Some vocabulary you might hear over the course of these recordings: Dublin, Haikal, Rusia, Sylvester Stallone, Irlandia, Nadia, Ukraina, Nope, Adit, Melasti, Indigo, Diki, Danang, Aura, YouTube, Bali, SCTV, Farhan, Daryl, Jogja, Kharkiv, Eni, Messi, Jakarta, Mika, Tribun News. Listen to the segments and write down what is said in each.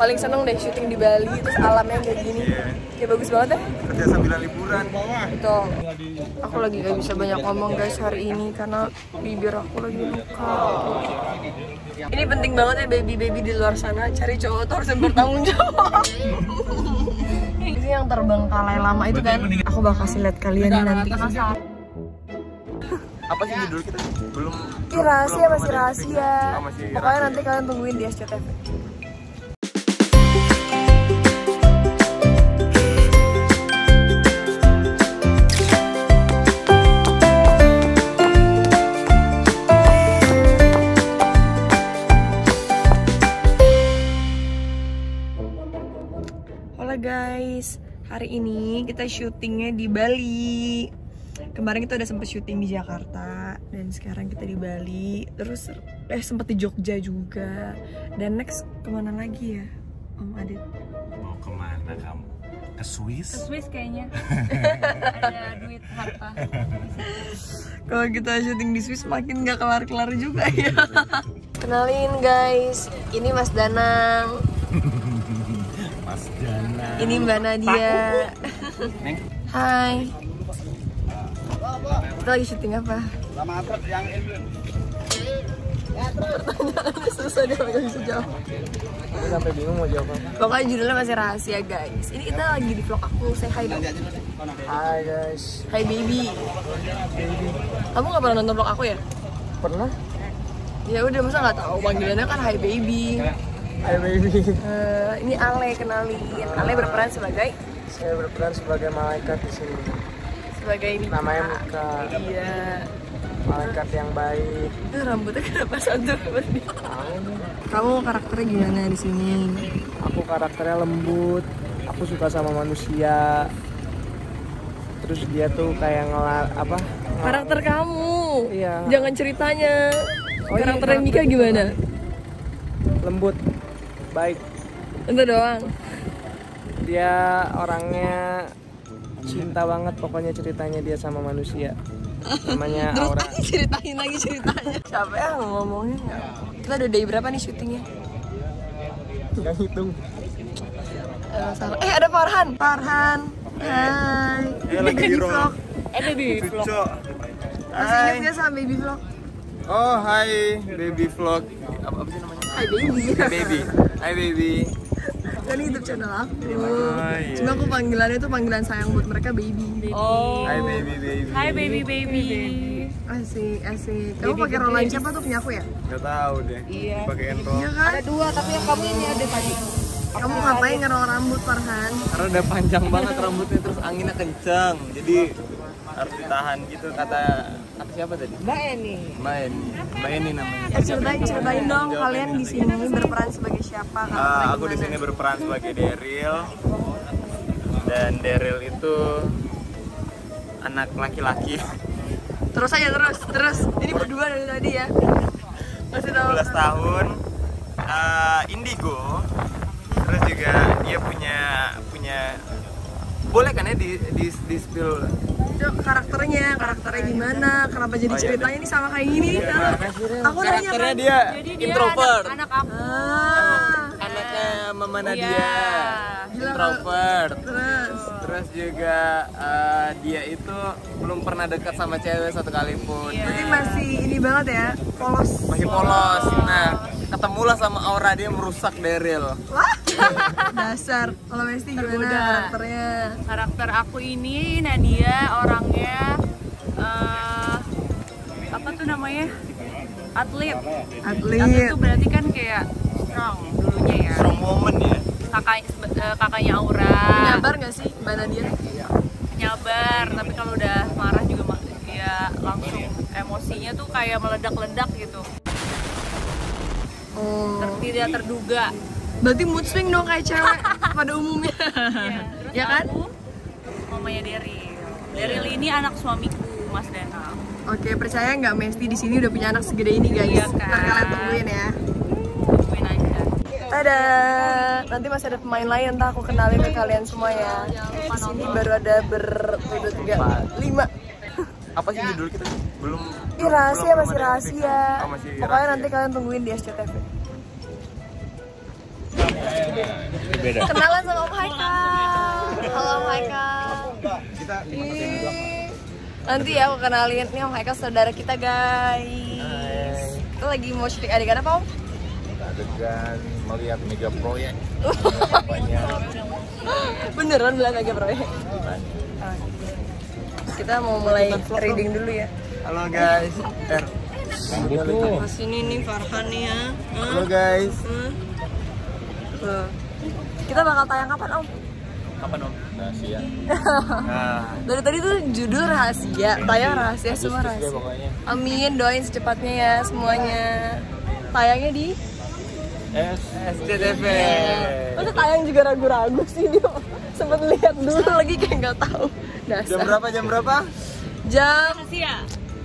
paling seneng deh syuting di Bali, terus alamnya kayak gini, kayak bagus banget ya. Kerja sambil liburan. Betul. Aku lagi gak bisa banyak ngomong guys hari ini karena bibir aku lagi luka. Ini penting banget ya baby-baby di luar sana, cari cowok tuh harus bertanggung jawab. Itu yang terbengkalai lama itu kan. Aku bakal kasih lihat kalian nanti. Apa sih judul kita? Belum. Rahasia, masih rahasia. Pokoknya nanti kalian tungguin di SCTV. Hola guys, hari ini kita syutingnya di Bali. Kemarin kita udah sempet syuting di Jakarta dan sekarang kita di Bali, terus sempet di Jogja juga. Dan next kemana lagi ya Om Adit? Mau kemana kamu? Ke Swiss? Ke Swiss kayaknya. Ada duit harta. Kalau kita syuting di Swiss makin gak kelar-kelar juga ya. Kenalin guys, ini Mas Danang. Mas Danang. Ini Mbak Nadia. Hai. Kita lagi syuting apa? Pertanyaannya susah deh, gak bisa jawab. Aku sampai bingung mau jawab apa. Pokoknya judulnya masih rahasia guys. Ini kita lagi di vlog aku, say hi dong. Hi guys. Hi baby. Kamu gak pernah nonton vlog aku ya? Pernah. Ya udah, masa gak tahu panggilannya kan hi baby. Hi baby. Ini Ale, kenalin. Ale berperan sebagai? Saya berperan sebagai malaikat di sini. Sebagai Mika. Namanya Mika. Iya. Malaikat yang baik. Itu rambutnya kenapa santur seperti itu? Kamu karakternya gimana di sini? Aku karakternya lembut. Aku suka sama manusia. Terus dia tuh kayak apa? Karakter kamu. Iya. Jangan ceritanya. Oh, karakternya iya, Mika gimana? Lembut, baik. Itu doang. Dia orangnya cinta banget pokoknya ceritanya dia sama manusia. Namanya Aura. Ceritain lagi ceritanya. Siapa yang ngomongnya? Kita udah dari berapa nih syutingnya? Gak hitung. Ada Farhan. Farhan. Hai. Lagi di vlog. Ada di vlog. Masih ingat gak sama baby vlog? Oh, hai baby vlog. Apa sih namanya? Hai baby. Baby. Hai baby. Ini YouTube channel aku. Cuma aku panggilannya tuh panggilan sayang buat mereka, baby. Oh. Hi baby baby. Hi baby baby. Asik asik. Kamu pakai rolan siapa tuh punya aku ya? Gak tau deh. Iya. Pakai enrol. Iya kan? Ada dua, tapi yang kamu ini ada tadi. Kamu ngapain ngerol rambut Farhan? Karena udah panjang banget rambutnya, terus anginnya kenceng, jadi harus ditahan gitu. Kata siapa tadi? Mbak Eni. Mbak Eni. Mbak Eni namanya. Ceritain dong, kalian di sini berperan sebagai siapa? Aku di sini berperan sebagai Daryl. Dan Daryl itu anak laki-laki. Terus aja terus. Ini berdua dari tadi ya. Masih 12 tahun. Indigo. Terus juga dia punya boleh kan ya di spill karakternya gimana, kenapa jadi ceritanya ini sama kayak gini? Aku nanya kan, dia introvert, anak aku, anaknya Mama Nadia, introvert. Terus juga dia itu belum pernah dekat sama cewek satu kali pun. Berarti masih ini banget ya, polos. Masih polos. Nah, ketemulah sama Aura, dia merusak Daryl. Wah, dasar. Kalau Melasti gimana karakternya? Karakter aku ini Nadia, orangnya apa tuh namanya? Atlet. Atlet itu berarti kan kayak strong dulunya ya. Strong woman ya. Kakaknya Aura. Nyabar nggak sih Mbak Nadia? Iya. Nyabar, tapi kalau udah marah juga dia langsung emosinya tuh kayak meledak-ledak gitu. Tidak terduga. Berarti mood swing dong kayak cewek pada umumnya. Ya kan? Mamanya Daryl ini anak suamiku, Mas Danang. Oke, percaya nggak Melasti di sini udah punya anak segede ini guys? Iya kan? Ntar kalian tungguin ya. Tungguin aja. Tada. Nanti masih ada pemain lain, entah aku kenalin ke kalian semua ya. Di sini baru ada 5. Apa sih judul kita? Belum. Rahasia, masih rahasia. Pokoknya nanti kalian tungguin di SCTV. Beda. Kenalan sama Om Haikal. Halo Om Haikal. Nanti ya aku kenalin, nih Om Haikal saudara kita guys. Kita lagi mau syuting adegan apa Om? Adegan melihat mega proyek. Beneran melihat mega proyek. Kita mau mulai reading dulu ya. Halo guys. Masih ini nih Farhan nih ya. Halo guys. Loh. Kita bakal tayang kapan Om? Kapan Om? Rahasia. Nah. Dari tadi tuh judul rahasia, tayang rahasia, semua rahasia. Amin, doain secepatnya ya semuanya. Tayangnya di SCTV. Masa tayang juga ragu-ragu sih dia. Sempet lihat dulu lagi kayak nggak tahu. Dasar. Jam berapa? Jam berapa? Jam rahasia.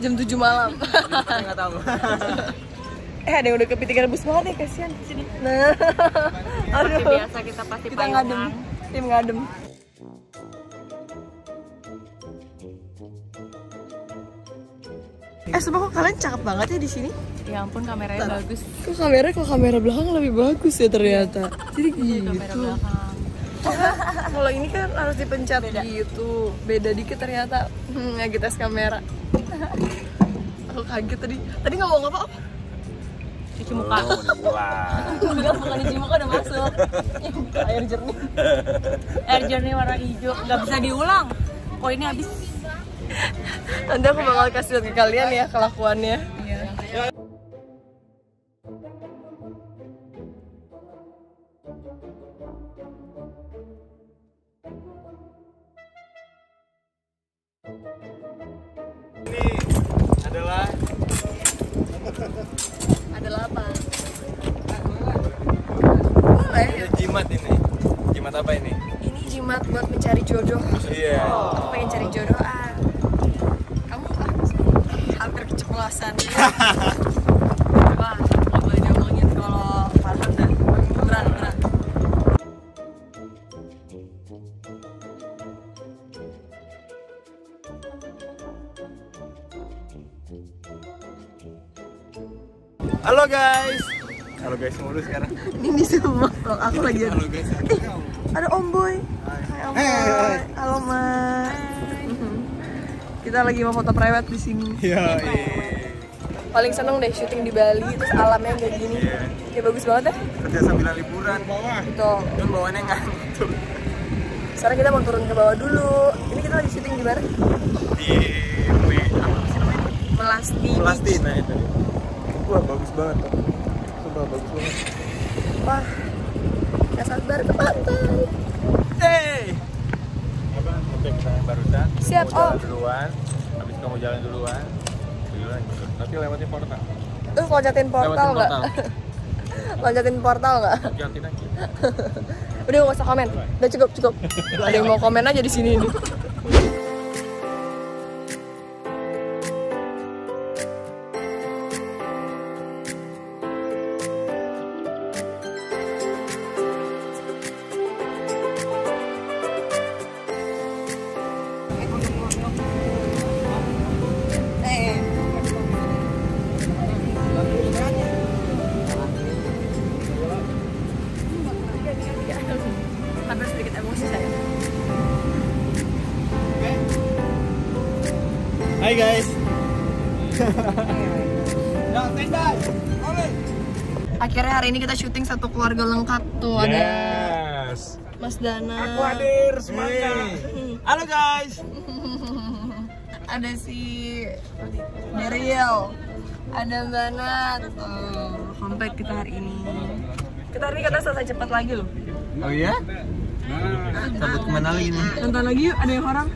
Jam 7 malam. Nggak tahu. Ada yang udah kepiting rebus banget ya, kasihan. Sini. Nah. Aduh. Seperti biasa kita pasti kita ngadem. Tim ngadem. Sumpah kok kalian cakep banget ya di sini. Ya ampun, kameranya bagus. Kok kamera belakang lebih bagus ya ternyata. Jadi gitu. Kalau ini kan harus dipencet beda. Gitu. Beda dikit ternyata. Ya kita tes kamera. Aku kaget tadi. Tadi ngomong apa-apa? Cuci muka. Aku bilang bukan cuci muka, udah masuk. Air jernih. Air jernih warna hijau, nggak bisa diulang. Kok ini habis. Nanti aku bakal kasih lihat ke kalian ya kelakuannya. Iya. Ini adalah apa? Boleh. Ini jimat ini. Jimat apa ini? Ini jimat buat mencari jodoh. Iya. Yeah. Oh. Pengen cari jodoh ah. Kamu ah, hampir keceplosan. Wah, nggak boleh diomongin kalau Farhan dan berat. Halo guys. Halo guys mulu sekarang. Ini semua vlog aku lagi. Halo guys. Ada Om Boy. Hai Om Boy. Halo Mas. Kita lagi mau foto private di sini. Iya. Paling seneng deh syuting di Bali, terus alamnya kayak gini. Ya bagus banget deh. Kerja sambil liburan bawah. Gitu. Dan bawaannya ngantuk. Sekarang kita mau turun ke bawah dulu. Ini kita lagi syuting di mana? Di Melasti. Melasti nah itu. Wah bagus banget, sumpah bagus banget. Wah, gak sabar ke pantai. Hey, abang ngecek saya barusan. Siap Om. Duluan, habis kamu jalan duluan. Nanti lewatin portal. Terus loncatin portal nggak? Loncatin portal nggak? Loncatin lagi. Udah nggak usah komen, udah cukup. Ada yang mau komen aja di sini nih. Hai guys. Akhirnya hari ini kita syuting satu keluarga lengkap tuh. Yes. Ada Mas Dana. Aku hadir semuanya. Halo guys. Ada si Daryl. Ada Mbak Nat. Comeback kita hari ini. Kita hari ini kata selesai cepat lagi loh. Oh iya? Sampai kemana lagi nih? Nonton lagi yuk, ada yang horor.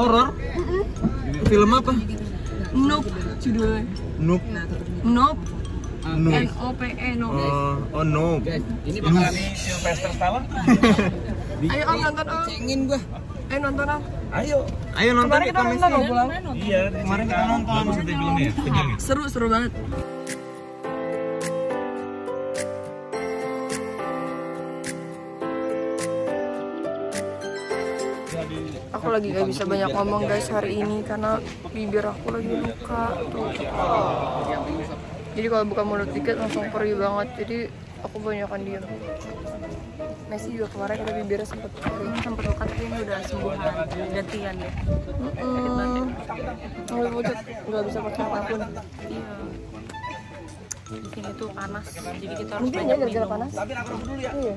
Horor? Film apa? Nope judulnya. Nope. Nope. N-O-P-E. Nope. Oh Nope. Ini bakalan Sylvester Stallone. Ayo Om nonton Om. Cengin gua. Ayo nonton Om. Ayo nonton di komisi. Iya, kemarin kita nonton. Seru banget. Aku lagi gak bisa banyak ngomong guys hari ini karena bibir aku lagi luka tuh. Jadi kalau buka mulut dikit langsung perih banget. Jadi aku banyakan diem. Messi juga kemarin kena bibirnya sempet kering, sempet luka, tapi ini udah sembuhan, gantian ya. Nggak pucat, nggak bisa pakai apapun. Iya. Di sini tuh panas, jadi kita harus banyak minum. Panas. Iya.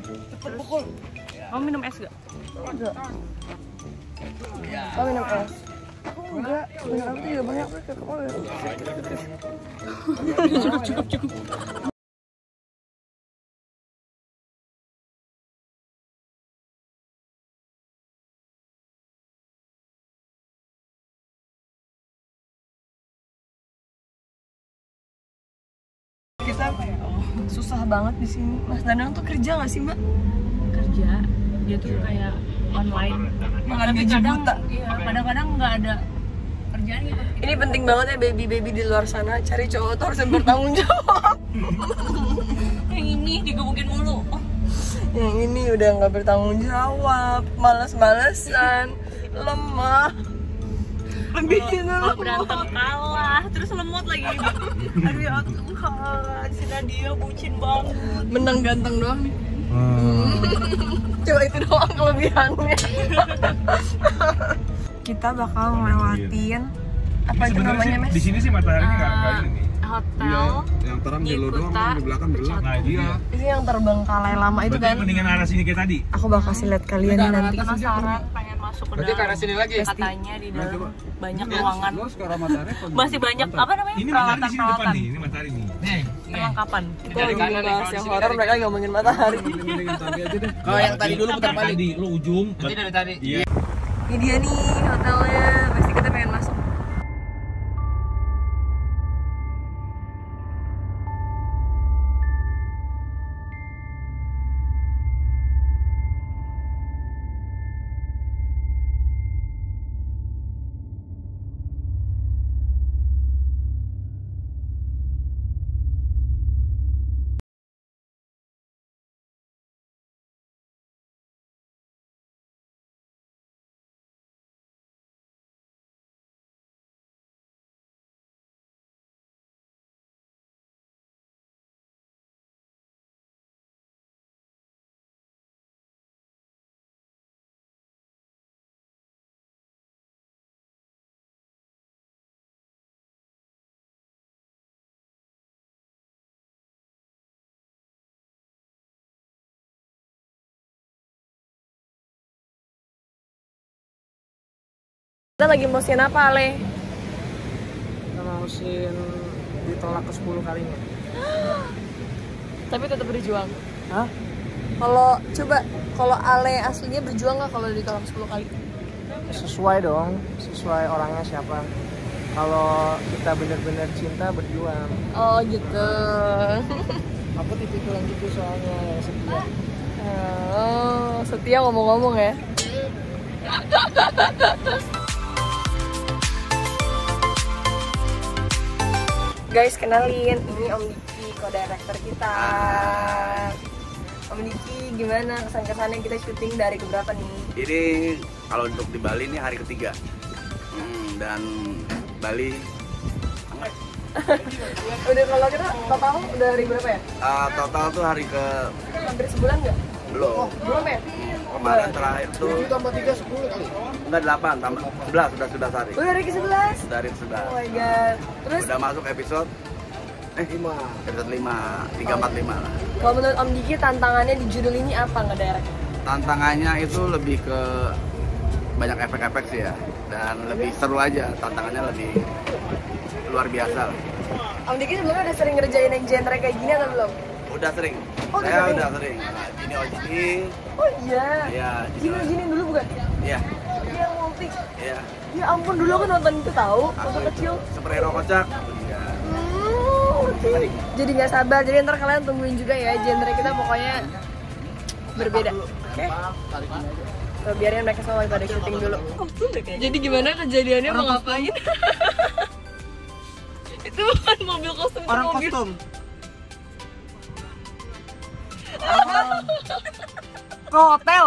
Kamu minum es gak? Enggak. Kamu minum es? Enggak, beneran tuh juga banyak. Cukup. Kita susah banget di sini. Mas Danang tuh kerja nggak sih Mbak? Kerja, dia tuh kayak online. Tapi kadang-kadang nggak ada kerjaan gitu. Ini penting banget ya baby-baby di luar sana, cari cowok tuh harus bertanggung jawab. Yang ini digebukin mulu. Yang ini udah nggak bertanggung jawab, males-malesan, lemah. Kalau berantem kalah, terus lemot lagi. Aduh ya aku kalah, si Nadia bucin banget. Menang ganteng doang nih. Coba itu doang kelebihannya. Kita bakal ngelewatin apa itu namanya Mes? Di sini sih mataharinya nggak ini. Hotel. Yang terang di lo doang, di belakang gelap. Nah iya. Itu yang terbengkalai lama itu kan. Mendingan arah sini kayak tadi. Aku bakal kasih lihat kalian nanti. Penasaran pengen masuk ke dalam. Berarti arah sini lagi. Katanya di dalam banyak ruangan. Masih banyak apa namanya? Ini matahari di depan nih. Ini matahari nih. Nih. Perlengkapan. Kita bahas yang horor, mereka ngomongin matahari. Kalau yang tadi dulu putar balik di lu ujung. Nanti dari tadi. Ini dia nih hotelnya. Pasti kita pengen masuk. Kita lagi mosin apa, Ale? Kita mosin ditolak ke 10 kalinya. Tapi tetap berjuang. Hah? Kalau coba, kalau Ale aslinya berjuang nggak kalau ditolak 10 kali? Sesuai dong, sesuai orangnya siapa. Kalau kita bener-bener cinta, berjuang. Oh gitu. Aku tipikal gitu soalnya setia. Oh, setia ngomong-ngomong ya. Guys, kenalin, ini Om Diki, co-director kita. Om Diki, gimana kesan-kesannya kita syuting dari keberapa nih? Ini kalau untuk di Bali ini hari ketiga. Dan Bali hangat. Udah kalau kita total udah hari berapa ya? Total tuh hari ke... Hampir sebulan nggak? Belum. Oh, belum ya? Kemarin terakhir tuh 7 tambah 3, 10 kali? Enggak, 8 tambah 11, sudah hari. Udah hari ke-11? Sudah hari ke-11. Oh my god. Terus? Udah masuk episode 5. Episode 5, 345 lah. Kalau menurut Om Diki tantangannya di judul ini apa ngedirect? Tantangannya itu lebih ke banyak efek-efek sih ya. Dan lebih seru aja, tantangannya lebih luar biasa lah. Om Diki sebelumnya udah sering ngerjain yang genre kayak gini atau belum? Udah sering, oh, saya udah sering. Ini OJT. Oh iya? Iya. Gini dulu bukan? Iya. Iya, multi. Iya. Ya ampun, dulu aku nonton itu tahu waktu kecil. Superhero kocak. Iya. Jadi nggak sabar, jadi ntar kalian tungguin juga ya. Genre kita pokoknya berbeda. Oke? Biarin mereka sama pada syuting dulu. Jadi gimana kejadiannya, mau ngapain? Itu bukan mobil kostum, itu orang kostum. Ke hotel.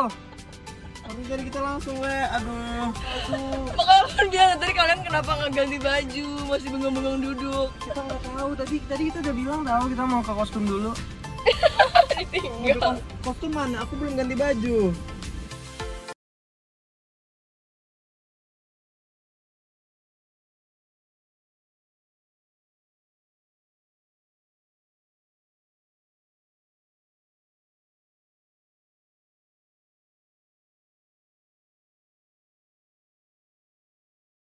Harus jadi kita langsung aduh. Makanya dia tadi kalian kenapa nggak ganti baju, masih bengong-bengong duduk. Kita nggak tahu, tadi kita udah bilang tahu kita mau ke kostum dulu. ditinggal. Kostum mana? Aku belum ganti baju.